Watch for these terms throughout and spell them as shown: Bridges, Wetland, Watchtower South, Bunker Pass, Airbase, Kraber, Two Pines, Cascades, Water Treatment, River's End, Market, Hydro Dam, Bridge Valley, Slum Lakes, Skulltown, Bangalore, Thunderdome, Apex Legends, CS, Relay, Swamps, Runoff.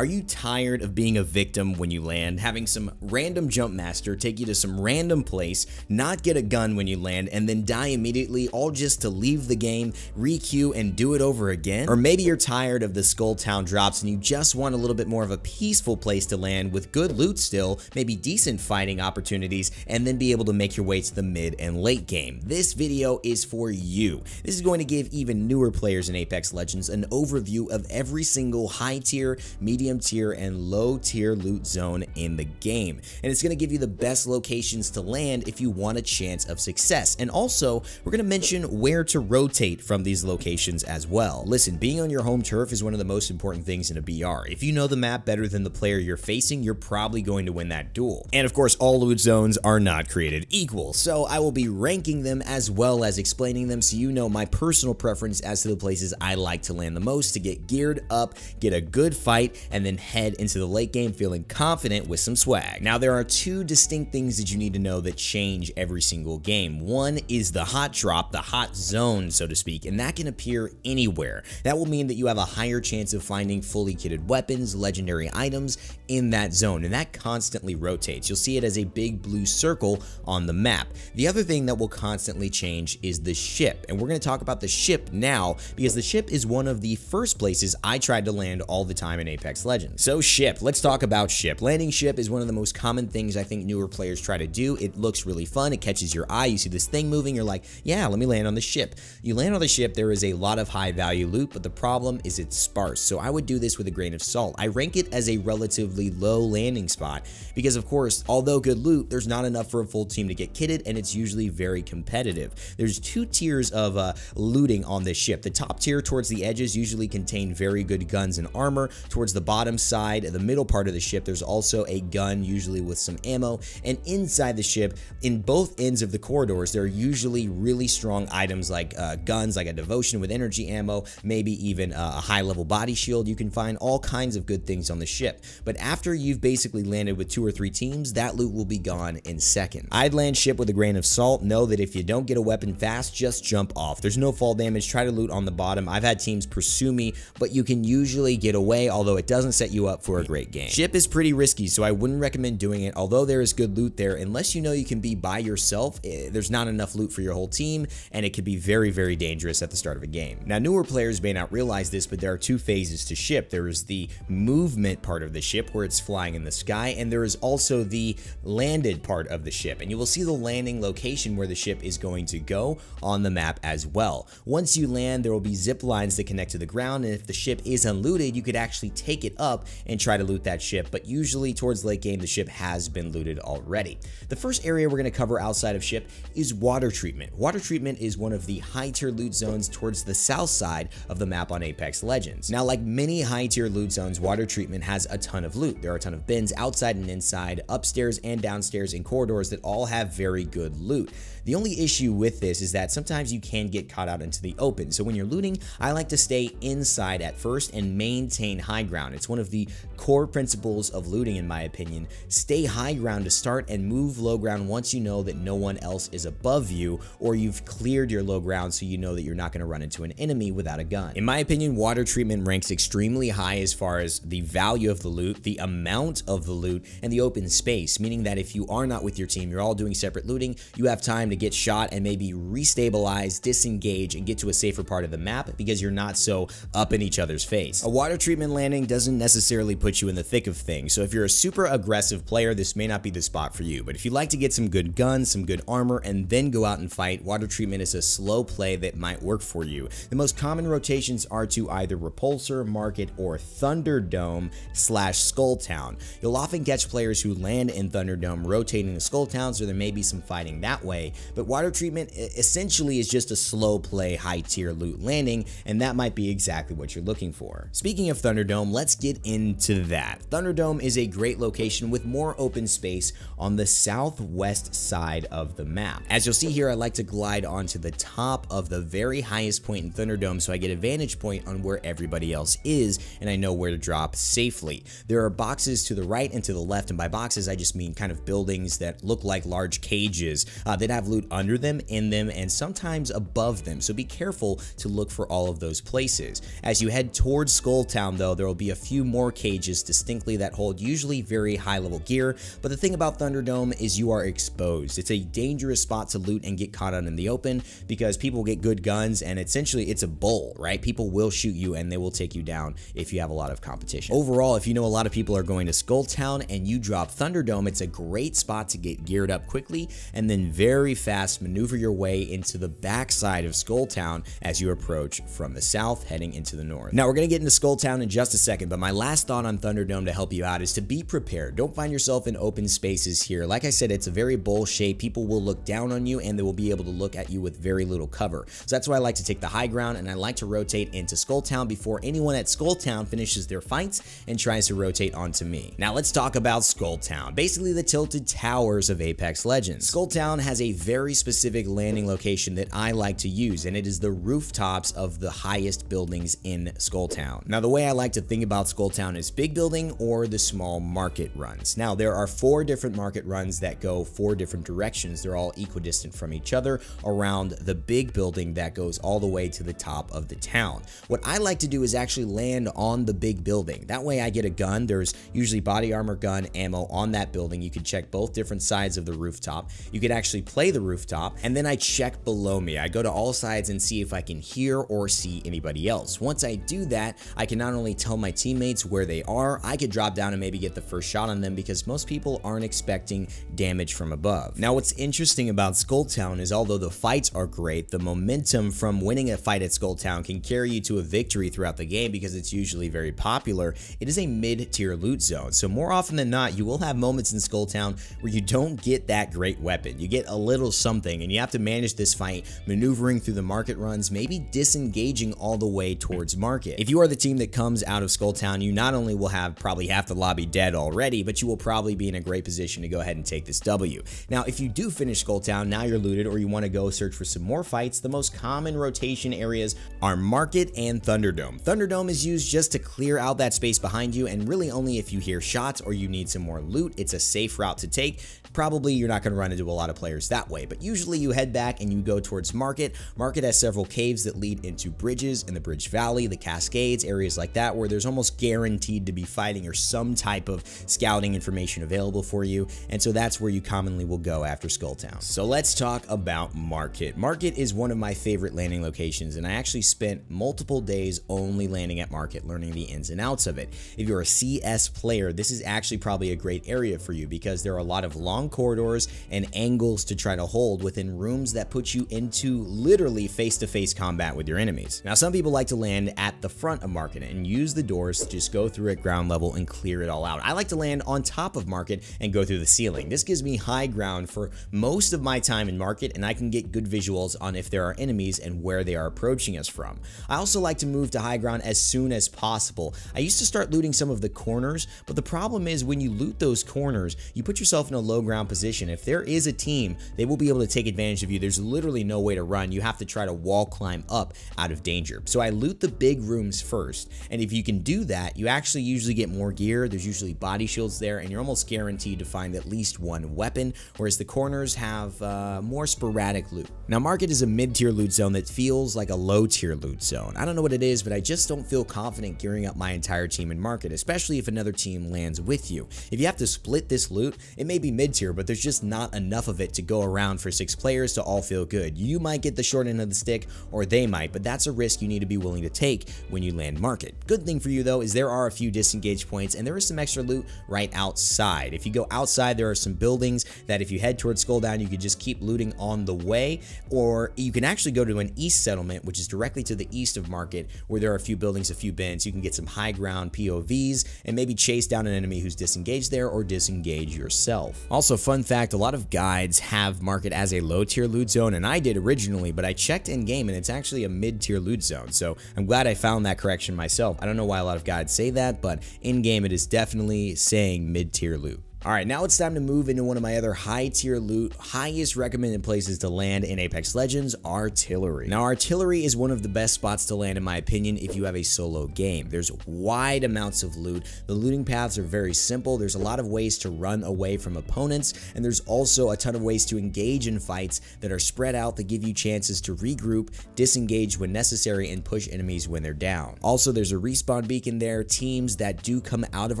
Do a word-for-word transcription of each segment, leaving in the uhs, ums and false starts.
Are you tired of being a victim when you land, having some random jump master take you to some random place, not get a gun when you land, and then die immediately, all just to leave the game, re-queue, and do it over again? Or maybe you're tired of the Skulltown drops and you just want a little bit more of a peaceful place to land with good loot still, maybe decent fighting opportunities, and then be able to make your way to the mid and late game. This video is for you. This is going to give even newer players in Apex Legends an overview of every single high tier, medium tier, and low tier loot zone in the game. And it's going to give you the best locations to land if you want a chance of success. And also, we're going to mention where to rotate from these locations as well. Listen, being on your home turf is one of the most important things in a B R. If you know the map better than the player you're facing, you're probably going to win that duel. And of course, all loot zones are not created equal, so I will be ranking them as well as explaining them so you know my personal preference as to the places I like to land the most to get geared up, get a good fight, and then head into the late game feeling confident with some swag. Now, there are two distinct things that you need to know that change every single game. One is the hot drop, the hot zone, so to speak, and that can appear anywhere. That will mean that you have a higher chance of finding fully kitted weapons, legendary items in that zone, and that constantly rotates. You'll see it as a big blue circle on the map. The other thing that will constantly change is the ship, and we're going to talk about the ship now because the ship is one of the first places I tried to land all the time in Apex Legends. So ship, let's talk about ship. Landing ship is one of the most common things I think newer players try to do. It looks really fun, it catches your eye, you see this thing moving, you're like, yeah, let me land on the ship. You land on the ship, there is a lot of high value loot, but the problem is it's sparse, so I would do this with a grain of salt. I rank it as a relatively low landing spot because, of course, although good loot, there's not enough for a full team to get kitted, and it's usually very competitive. There's two tiers of uh, looting on this ship. The top tier towards the edges usually contain very good guns and armor. Towards the bottom side, the middle part of the ship, there's also a gun, usually with some ammo, and inside the ship, in both ends of the corridors, there are usually really strong items like uh, guns, like a devotion with energy ammo, maybe even uh, a high-level body shield. You can find all kinds of good things on the ship, but after you've basically landed with two or three teams, that loot will be gone in seconds. I'd land ship with a grain of salt. Know that if you don't get a weapon fast, just jump off. There's no fall damage. Try to loot on the bottom. I've had teams pursue me, but you can usually get away, although it doesn't set you up for a great game. Ship is pretty risky, so I wouldn't recommend doing it, although there is good loot there. Unless you know you can be by yourself, there's not enough loot for your whole team, and it could be very, very dangerous at the start of a game. Now, newer players may not realize this, but there are two phases to ship. There is the movement part of the ship, where it's flying in the sky, and there is also the landed part of the ship, and you will see the landing location where the ship is going to go on the map as well. Once you land, there will be zip lines that connect to the ground, and if the ship is unlooted, you could actually take it up and try to loot that ship, but usually towards late game, the ship has been looted already. The first area we're going to cover outside of ship is water treatment. Water treatment is one of the high tier loot zones towards the south side of the map on Apex Legends. Now, like many high tier loot zones, water treatment has a ton of loot. There are a ton of bins outside and inside, upstairs and downstairs, and corridors that all have very good loot. The only issue with this is that sometimes you can get caught out into the open. So when you're looting, I like to stay inside at first and maintain high ground. It's one of the core principles of looting, in my opinion. Stay high ground to start and move low ground once you know that no one else is above you, or you've cleared your low ground so you know that you're not going to run into an enemy without a gun. In my opinion, water treatment ranks extremely high as far as the value of the loot, the amount of the loot, and the open space, meaning that if you are not with your team, you're all doing separate looting, you have time to get shot and maybe restabilize, disengage, and get to a safer part of the map because you're not so up in each other's face. A water treatment landing doesn't necessarily put you in the thick of things, so if you're a super aggressive player, this may not be the spot for you. But if you like to get some good guns, some good armor, and then go out and fight, water treatment is a slow play that might work for you. The most common rotations are to either Repulsor, Market, or Thunderdome slash Skulltown. You'll often catch players who land in Thunderdome rotating to Skulltown, so there may be some fighting that way. But water treatment essentially is just a slow play, high tier loot landing, and that might be exactly what you're looking for. Speaking of Thunderdome, let's get into that. Thunderdome is a great location with more open space on the southwest side of the map. As you'll see here, I like to glide onto the top of the very highest point in Thunderdome so I get a vantage point on where everybody else is and I know where to drop safely. There are boxes to the right and to the left, and by boxes I just mean kind of buildings that look like large cages uh, that have loot under them, in them, and sometimes above them, so be careful to look for all of those places. As you head towards Skulltown, though, there will be a few more cages distinctly that hold usually very high level gear, but the thing about Thunderdome is you are exposed. It's a dangerous spot to loot and get caught out in the open because people get good guns and essentially it's a bull, right? People will shoot you and they will take you down if you have a lot of competition. Overall, if you know a lot of people are going to Skulltown and you drop Thunderdome, it's a great spot to get geared up quickly and then very fast maneuver your way into the backside of Skulltown as you approach from the south heading into the north. Now we're gonna get into Skulltown in just a second, but my last thought on Thunderdome to help you out is to be prepared. Don't find yourself in open spaces here. Like I said, it's a very bowl shape. People will look down on you and they will be able to look at you with very little cover. So that's why I like to take the high ground and I like to rotate into Skulltown before anyone at Skulltown finishes their fights and tries to rotate onto me. Now let's talk about Skulltown, basically the tilted towers of Apex Legends. Skulltown has a very specific landing location that I like to use, and it is the rooftops of the highest buildings in Skulltown. Now the way I like to think about Skulltown is big building or the small market runs. Now there are four different market runs that go four different directions. They're all equidistant from each other around the big building that goes all the way to the top of the town. What I like to do is actually land on the big building. That way I get a gun. There's usually body armor, gun, ammo on that building. You can check both different sides of the rooftop. You could actually play the rooftop and then I check below me. I go to all sides and see if I can hear or see anybody else. Once I do that, I can not only tell my teammates where they are, I could drop down and maybe get the first shot on them because most people aren't expecting damage from above. Now what's interesting about Skulltown is although the fights are great, the momentum from winning a fight at Skulltown can carry you to a victory throughout the game because it's usually very popular. It is a mid-tier loot zone, so more often than not, you will have moments in Skulltown where you don't get that great weapon. You get a little something and you have to manage this fight, maneuvering through the market runs, maybe disengaging all the way towards market. If you are the team that comes out of Skulltown, you not only will have probably half the lobby dead already, but you will probably be in a great position to go ahead and take this W. Now, if you do finish Skulltown, now you're looted or you want to go search for some more fights, the most common rotation areas are Market and Thunderdome. Thunderdome is used just to clear out that space behind you and really only if you hear shots or you need some more loot. It's a safe route to take. Probably you're not going to run into a lot of players that way, but usually you head back and you go towards Market. Market has several caves that lead into Bridges and the Bridge Valley, the Cascades, areas like that where there's almost guaranteed to be fighting or some type of scouting information available for you, and so that's where you commonly will go after Skulltown. So let's talk about Market. Market is one of my favorite landing locations, and I actually spent multiple days only landing at Market, learning the ins and outs of it. If you're a C S player, this is actually probably a great area for you because there are a lot of long corridors and angles to try to hold within rooms that put you into literally face-to-face combat with your enemies. Now, some people like to land at the front of Market and use the doors to just go through at ground level and clear it all out. I like to land on top of Market and go through the ceiling. This gives me high ground for most of my time in Market, and I can get good visuals on if there are enemies and where they are approaching us from. I also like to move to high ground as soon as possible. I used to start looting some of the corners, but the problem is when you loot those corners, you put yourself in a low ground position. If there is a team, they will be able to take advantage of you. There's literally no way to run. You have to try to wall climb up out of danger. So I loot the big rooms first, and if you can do that, you actually usually get more gear. There's usually body shields there, and you're almost guaranteed to find at least one weapon, whereas the corners have uh, more sporadic loot. Now, Market is a mid-tier loot zone that feels like a low-tier loot zone. I don't know what it is, but I just don't feel confident gearing up my entire team in Market, especially if another team lands with you. If you have to split this loot, it may be mid-tier, but there's just not enough of it to go around for six players to all feel good. You might get the short end of the stick, or they might, but that's a risk you need to be willing to take when you land Market. Good thing for you though is there are a few disengage points and there is some extra loot right outside. If you go outside, there are some buildings that if you head towards Skulltown, you could just keep looting on the way, or you can actually go to an east settlement, which is directly to the east of Market, where there are a few buildings, a few bins. You can get some high ground P O Vs and maybe chase down an enemy who's disengaged there or disengage yourself. Also, So fun fact, a lot of guides have Market as a low tier loot zone, and I did originally, but I checked in game and it's actually a mid tier loot zone, so I'm glad I found that correction myself. I don't know why a lot of guides say that, but in game it is definitely saying mid tier loot. All right, now it's time to move into one of my other high-tier loot, highest recommended places to land in Apex Legends, Artillery. Now, Artillery is one of the best spots to land, in my opinion, if you have a solo game. There's wide amounts of loot. The looting paths are very simple. There's a lot of ways to run away from opponents, and there's also a ton of ways to engage in fights that are spread out that give you chances to regroup, disengage when necessary, and push enemies when they're down. Also, there's a respawn beacon there. Teams that do come out of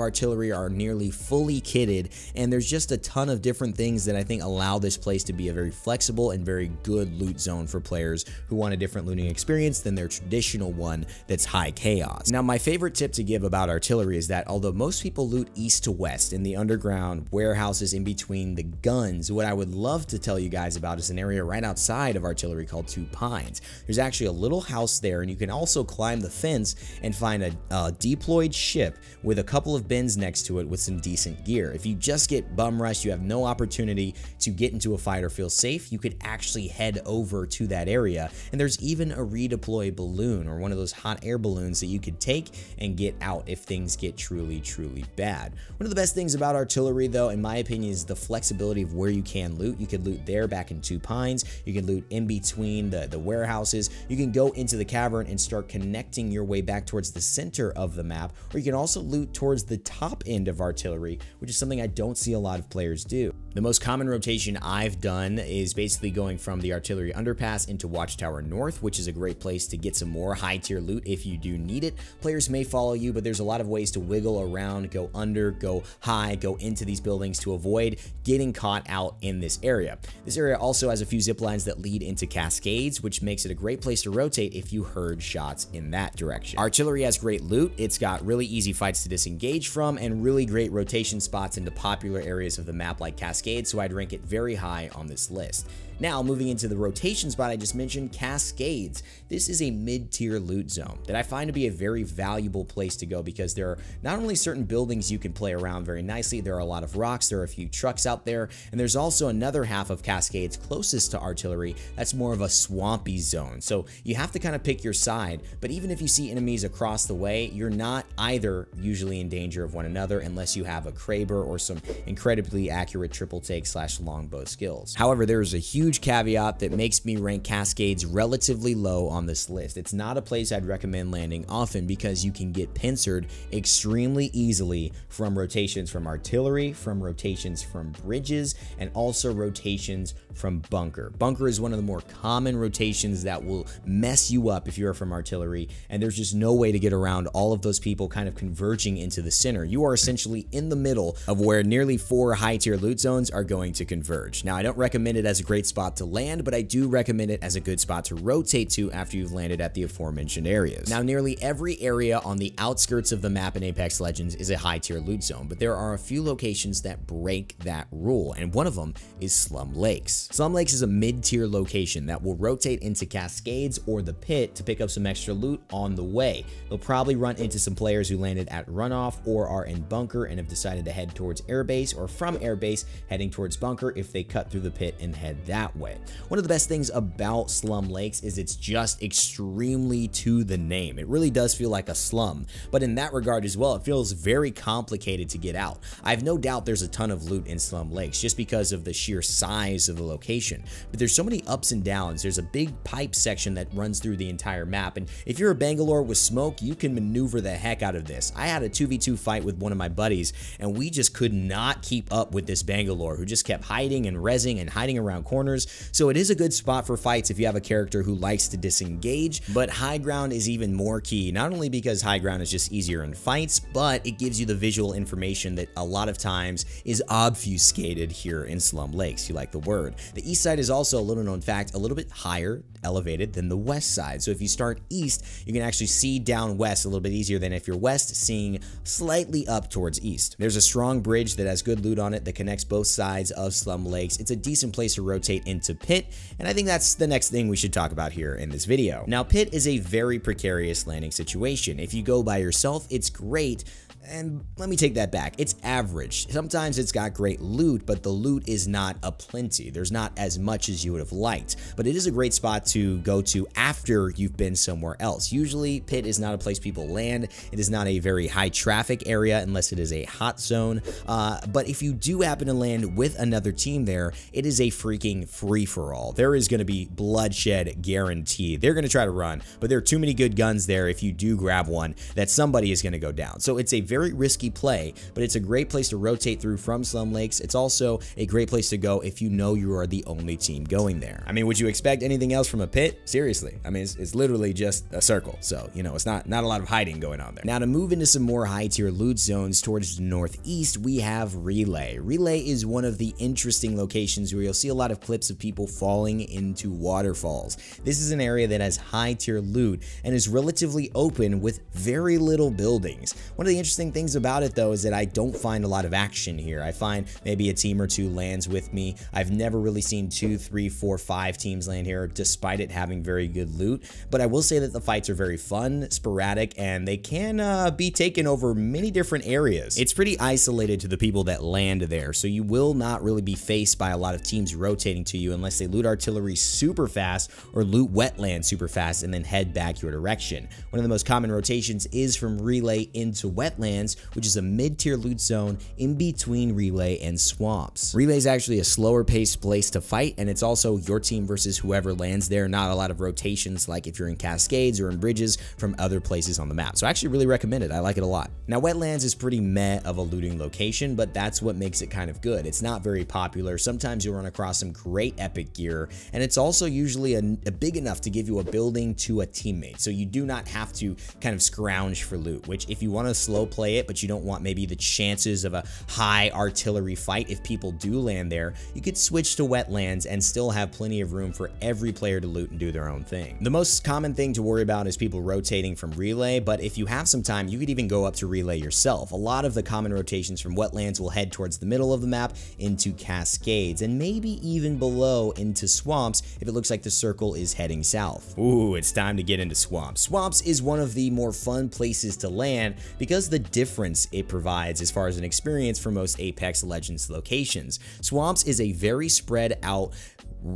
Artillery are nearly fully kitted, and there's just a ton of different things that I think allow this place to be a very flexible and very good loot zone for players who want a different looting experience than their traditional one that's high chaos. Now, my favorite tip to give about Artillery is that although most people loot east to west in the underground warehouses in between the guns, what I would love to tell you guys about is an area right outside of Artillery called Two Pines. There's actually a little house there, and you can also climb the fence and find a, a deployed ship with a couple of bins next to it with some decent gear. If you just get bum rushed, you have no opportunity to get into a fight or feel safe, you could actually head over to that area. And there's even a redeploy balloon, or one of those hot air balloons, that you could take and get out if things get truly, truly bad. One of the best things about Artillery, though, in my opinion, is the flexibility of where you can loot. You could loot there back in Two Pines. You can loot in between the, the warehouses. You can go into the cavern and start connecting your way back towards the center of the map, or you can also loot towards the top end of Artillery, which is something I don't see a lot of players do. The most common rotation I've done is basically going from the Artillery underpass into Watchtower North, which is a great place to get some more high tier loot if you do need it. Players may follow you, but there's a lot of ways to wiggle around, go under, go high, go into these buildings to avoid getting caught out in this area. This area also has a few zip lines that lead into Cascades, which makes it a great place to rotate if you heard shots in that direction. Artillery has great loot. It's got really easy fights to disengage from and really great rotation spots into popular areas of the map like Cascade, so I'd rank it very high on this list. Now, moving into the rotation spot I just mentioned, Cascades. This is a mid-tier loot zone that I find to be a very valuable place to go because there are not only certain buildings you can play around very nicely, there are a lot of rocks, there are a few trucks out there, and there's also another half of Cascades closest to Artillery that's more of a swampy zone. So you have to kind of pick your side, but even if you see enemies across the way, you're not either usually in danger of one another unless you have a Kraber or some incredibly accurate triple take slash longbow skills. However, there is a huge Huge caveat that makes me rank Cascades relatively low on this list. It's not a place I'd recommend landing often because you can get pincered extremely easily from rotations from Artillery, from rotations from Bridges, and also rotations from Bunker. Bunker is one of the more common rotations that will mess you up if you're from Artillery, and there's just no way to get around all of those people kind of converging into the center. You are essentially in the middle of where nearly four high-tier loot zones are going to converge. Now, I don't recommend it as a great spot to land, but I do recommend it as a good spot to rotate to after you've landed at the aforementioned areas. Now, nearly every area on the outskirts of the map in Apex Legends is a high-tier loot zone, but there are a few locations that break that rule, and one of them is Slum Lakes. Slum Lakes is a mid-tier location that will rotate into Cascades or the Pit to pick up some extra loot on the way. They'll probably run into some players who landed at Runoff or are in Bunker and have decided to head towards Airbase, or from Airbase heading towards Bunker if they cut through the Pit and head that way. One of the best things about Slum Lakes is it's just extremely to the name. It really does feel like a slum, but in that regard as well, it feels very complicated to get out. I've no doubt there's a ton of loot in Slum Lakes just because of the sheer size of the location, but there's so many ups and downs. There's a big pipe section that runs through the entire map, and if you're a Bangalore with smoke, you can maneuver the heck out of this. I had a two v two fight with one of my buddies, and we just could not keep up with this Bangalore who just kept hiding and rezzing and hiding around corners. So it is a good spot for fights if you have a character who likes to disengage, but high ground is even more key, not only because high ground is just easier in fights, but it gives you the visual information that a lot of times is obfuscated here in Slum Lakes. You like the word. The east side is also, a little known fact, a little bit higher elevated than the west side. So if you start east, you can actually see down west a little bit easier than if you're west, seeing slightly up towards east. There's a strong bridge that has good loot on it that connects both sides of Slum Lakes. It's a decent place to rotate into Pit, and I think that's the next thing we should talk about here in this video. Now, Pit is a very precarious landing situation. If you go by yourself, it's great, And let me take that back. It's average. Sometimes it's got great loot, but the loot is not aplenty. There's not as much as you would have liked, but it is a great spot to go to after you've been somewhere else. Usually, Pit is not a place people land. It is not a very high traffic area unless it is a hot zone. Uh, but if you do happen to land with another team there, it is a freaking free-for-all. There is going to be bloodshed guaranteed. They're going to try to run, but there are too many good guns there if you do grab one that somebody is going to go down. So it's a very risky play, but it's a great place to rotate through from Slum Lakes. It's also a great place to go if you know you are the only team going there. I mean, would you expect anything else from a Pit? Seriously. I mean, it's, it's literally just a circle. So, you know, it's not, not a lot of hiding going on there. Now, to move into some more high-tier loot zones towards the northeast, we have Relay. Relay is one of the interesting locations where you'll see a lot of clips of people falling into waterfalls. This is an area that has high-tier loot and is relatively open with very little buildings. One of the interesting things about it, though, is that I don't find a lot of action here. I find maybe a team or two lands with me. I've never really seen two, three, four, five teams land here, despite it having very good loot. But I will say that the fights are very fun, sporadic, and they can uh, be taken over many different areas. It's pretty isolated to the people that land there, so you will not really be faced by a lot of teams rotating to you unless they loot Artillery super fast or loot Wetland super fast and then head back your direction. One of the most common rotations is from Relay into Wetlands, which is a mid-tier loot zone in between Relay and Swamps. Relay is actually a slower paced place to fight, and it's also your team versus whoever lands there, not a lot of rotations like if you're in Cascades or in Bridges from other places on the map. So I actually really recommend it. I like it a lot. Now, Wetlands is pretty meh of a looting location, but that's what makes it kind of good. It's not very popular. Sometimes you'll run across some great epic gear, and it's also usually a, a big enough to give you a building to a teammate. So you do not have to kind of scrounge for loot, which if you want to slow play it, but you don't want maybe the chances of a high artillery fight, if people do land there, you could switch to Wetlands and still have plenty of room for every player to loot and do their own thing. The most common thing to worry about is people rotating from Relay, but if you have some time, you could even go up to Relay yourself. A lot of the common rotations from Wetlands will head towards the middle of the map into Cascades, and maybe even below into Swamps if it looks like the circle is heading south. Ooh, it's time to get into Swamps. Swamps is one of the more fun places to land because the difference it provides as far as an experience for most Apex Legends locations. Swamps is a very spread out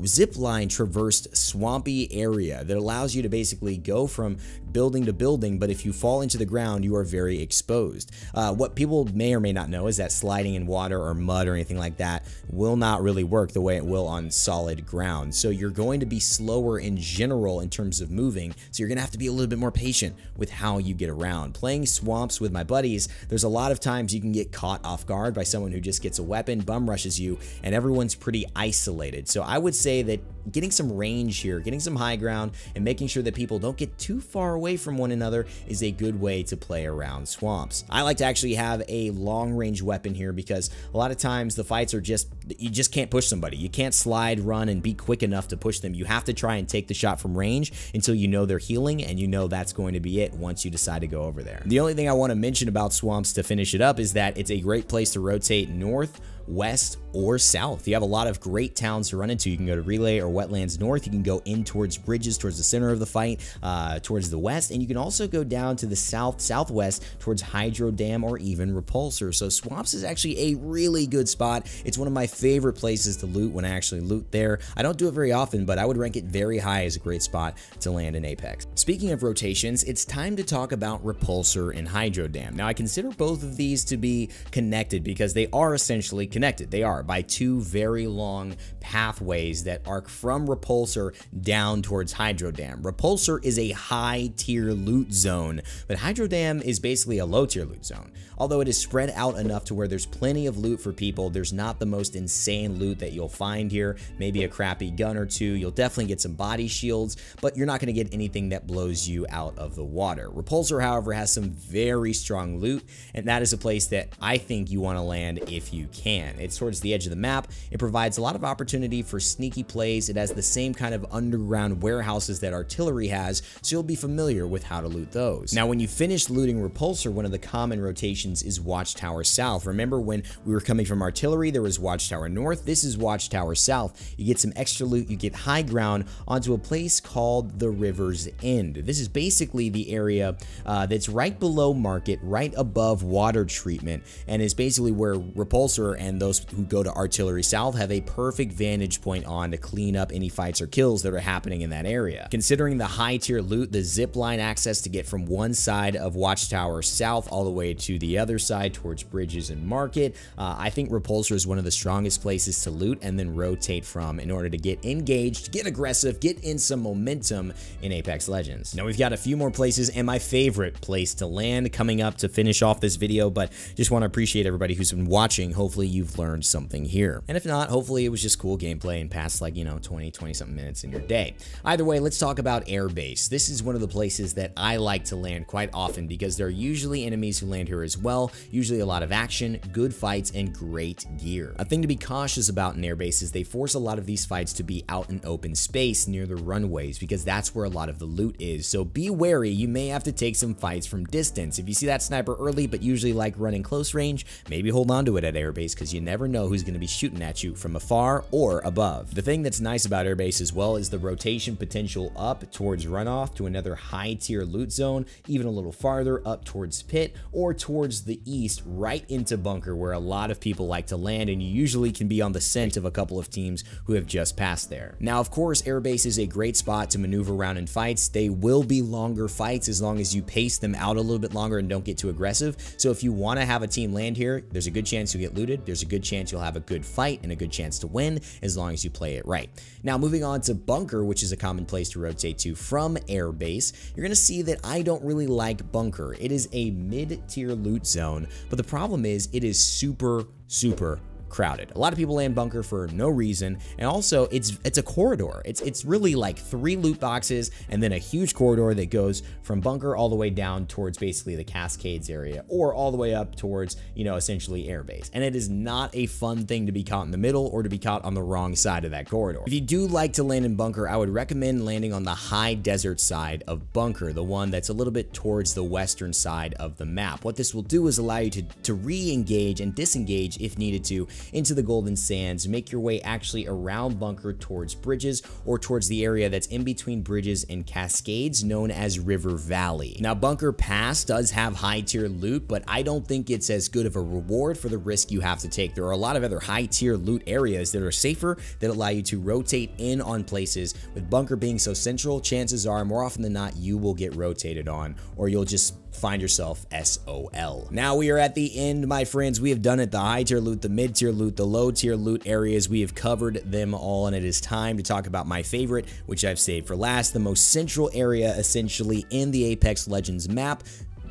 zipline traversed swampy area that allows you to basically go from building to building, but if you fall into the ground, you are very exposed. Uh, what people may or may not know is that sliding in water or mud or anything like that will not really work the way it will on solid ground. So you're going to be slower in general in terms of moving, so you're gonna have to be a little bit more patient with how you get around. Playing Swamps with my buddies, there's a lot of times you can get caught off guard by someone who just gets a weapon, bum rushes you, and everyone's pretty isolated. So I would say that getting some range here, getting some high ground, and making sure that people don't get too far away from one another is a good way to play around Swamps. I like to actually have a long range weapon here because a lot of times the fights are just, you just can't push somebody. You can't slide, run, and be quick enough to push them. You have to try and take the shot from range until you know they're healing, and you know that's going to be it once you decide to go over there. The only thing I want to mention about Swamps to finish it up is that it's a great place to rotate north, west, or south. You have a lot of great towns to run into. You can go to Relay or Wetlands North. You can go in towards Bridges, towards the center of the fight, uh, towards the west, and you can also go down to the south, southwest, towards Hydro Dam or even Repulsor. So Swamps is actually a really good spot. It's one of my favorite places to loot when I actually loot there. I don't do it very often, but I would rank it very high as a great spot to land in Apex. Speaking of rotations, it's time to talk about Repulsor and Hydro Dam. Now, I consider both of these to be connected because they are essentially connected. They are by two very long pathways that arc from Repulsor down towards Hydro Dam. Repulsor is a high tier loot zone, but Hydro Dam is basically a low tier loot zone. Although it is spread out enough to where there's plenty of loot for people, there's not the most insane loot that you'll find here. Maybe a crappy gun or two. You'll definitely get some body shields, but you're not going to get anything that blows you out of the water. Repulsor, however, has some very strong loot, and that is a place that I think you want to land if you can. can. It's towards the edge of the map. It provides a lot of opportunity for sneaky plays. It has the same kind of underground warehouses that Artillery has, so you'll be familiar with how to loot those. Now, when you finish looting Repulsor, one of the common rotations is Watchtower South. Remember when we were coming from Artillery, there was Watchtower North. This is Watchtower South. You get some extra loot, you get high ground onto a place called the River's End. This is basically the area uh, that's right below Market, right above Water Treatment, and is basically where Repulsor and those who go to Artillery South have a perfect vantage point on to clean up any fights or kills that are happening in that area. Considering the high tier loot, the zip line access to get from one side of Watchtower South all the way to the other side towards Bridges and Market, uh, I think Repulsor is one of the strongest places to loot and then rotate from in order to get engaged, get aggressive, get in some momentum in Apex Legends. Now we've got a few more places and my favorite place to land coming up to finish off this video, but just want to appreciate everybody who's been watching. Hopefully you've learned something here. And if not, hopefully it was just cool gameplay and past like, you know, twenty, twenty something minutes in your day. Either way, let's talk about Airbase. This is one of the places that I like to land quite often because there are usually enemies who land here as well, usually a lot of action, good fights, and great gear. A thing to be cautious about in Airbase is they force a lot of these fights to be out in open space near the runways because that's where a lot of the loot is. So be wary, you may have to take some fights from distance. If you see that sniper early, but usually like running close range, maybe hold on to it at Airbase because you never know who's going to be shooting at you from afar or above. The thing that's nice about Airbase as well is the rotation potential up towards Runoff to another high tier loot zone, even a little farther up towards Pit or towards the east right into Bunker where a lot of people like to land, and you usually can be on the scent of a couple of teams who have just passed there. Now of course Airbase is a great spot to maneuver around in fights. They will be longer fights as long as you pace them out a little bit longer and don't get too aggressive. So if you want to have a team land here, there's a good chance you'll get looted, there's a good chance you'll have a good fight and a good chance to win as long as you play it right. Now moving on to Bunker, which is a common place to rotate to from Airbase, you're going to see that I don't really like Bunker. It is a mid-tier loot zone, but the problem is it is super, super crowded. A lot of people land Bunker for no reason, and also it's it's a corridor. It's it's really like three loot boxes and then a huge corridor that goes from Bunker all the way down towards basically the Cascades area or all the way up towards, you know, essentially Airbase. And it is not a fun thing to be caught in the middle or to be caught on the wrong side of that corridor. If you do like to land in Bunker, I would recommend landing on the high desert side of Bunker, the one that's a little bit towards the western side of the map. What this will do is allow you to, to re-engage and disengage if needed to into the Golden Sands, make your way actually around Bunker towards Bridges or towards the area that's in between Bridges and Cascades known as River Valley. Now Bunker Pass does have high tier loot, but I don't think it's as good of a reward for the risk you have to take. There are a lot of other high tier loot areas that are safer that allow you to rotate in on places. With Bunker being so central, chances are more often than not you will get rotated on or you'll just find yourself S O L. Now we are at the end, my friends. We have done it. The high tier loot, the mid tier loot, the low tier loot areas, we have covered them all, and it is time to talk about my favorite, which I've saved for last, the most central area essentially in the Apex Legends map,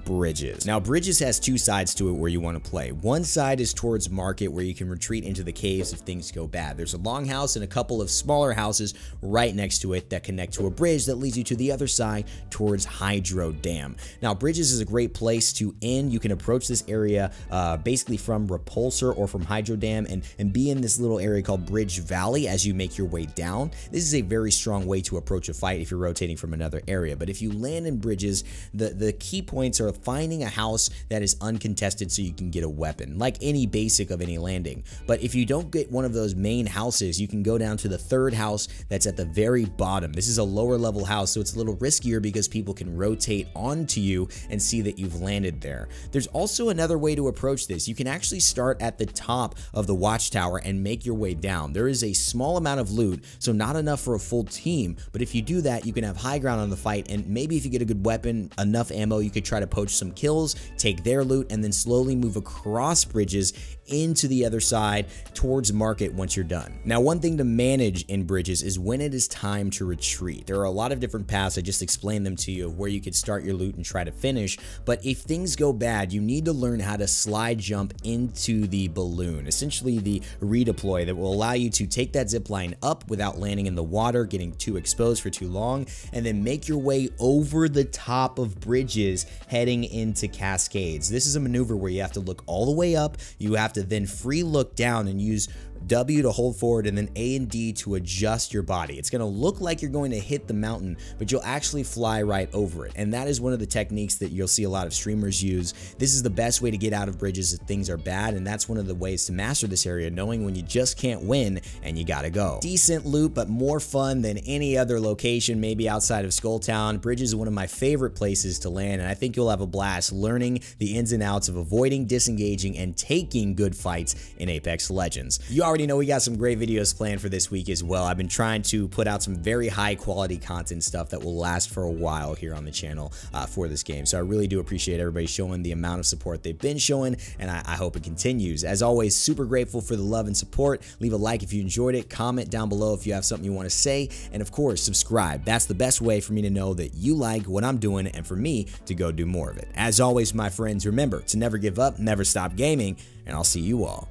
Bridges. Now Bridges has two sides to it where you want to play. One side is towards Market where you can retreat into the caves if things go bad. There's a long house and a couple of smaller houses right next to it that connect to a bridge that leads you to the other side towards Hydro Dam. Now Bridges is a great place to end. You can approach this area uh, basically from Repulsor or from Hydro Dam and, and be in this little area called Bridge Valley as you make your way down. This is a very strong way to approach a fight if you're rotating from another area. But if you land in Bridges, the, the key points are finding a house that is uncontested so you can get a weapon, like any basic of any landing. But if you don't get one of those main houses, you can go down to the third house that's at the very bottom. This is a lower level house, so it's a little riskier because people can rotate onto you and see that you've landed there. There's also another way to approach this. You can actually start at the top of the watchtower and make your way down. There is a small amount of loot, so not enough for a full team, but if you do that, you can have high ground on the fight, and maybe if you get a good weapon, enough ammo, you could try to post some kills, take their loot, and then slowly move across Bridges into the other side towards Market once you're done. Now, one thing to manage in Bridges is when it is time to retreat. There are a lot of different paths, I just explained them to you, of where you could start your loot and try to finish, but if things go bad, you need to learn how to slide jump into the balloon, essentially the redeploy that will allow you to take that zip line up without landing in the water, getting too exposed for too long, and then make your way over the top of Bridges, heading heading into Cascades. This is a maneuver where you have to look all the way up. You have to then free look down and use W to hold forward and then A and D to adjust your body. It's going to look like you're going to hit the mountain, but you'll actually fly right over it. And that is one of the techniques that you'll see a lot of streamers use. This is the best way to get out of bridges if things are bad, and that's one of the ways to master this area, knowing when you just can't win and you gotta go. Decent loot, but more fun than any other location, maybe outside of Skulltown. Bridges is one of my favorite places to land, and I think you'll have a blast learning the ins and outs of avoiding, disengaging, and taking good fights in Apex Legends. You are already know we got some great videos planned for this week as well. I've been trying to put out some very high quality content stuff that will last for a while here on the channel uh, for this game. So I really do appreciate everybody showing the amount of support they've been showing, and I, I hope it continues. As always, super grateful for the love and support. Leave a like if you enjoyed it, comment down below if you have something you want to say, and of course, subscribe. That's the best way for me to know that you like what I'm doing and for me to go do more of it. As always, my friends, remember to never give up, never stop gaming, and I'll see you all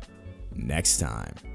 next time.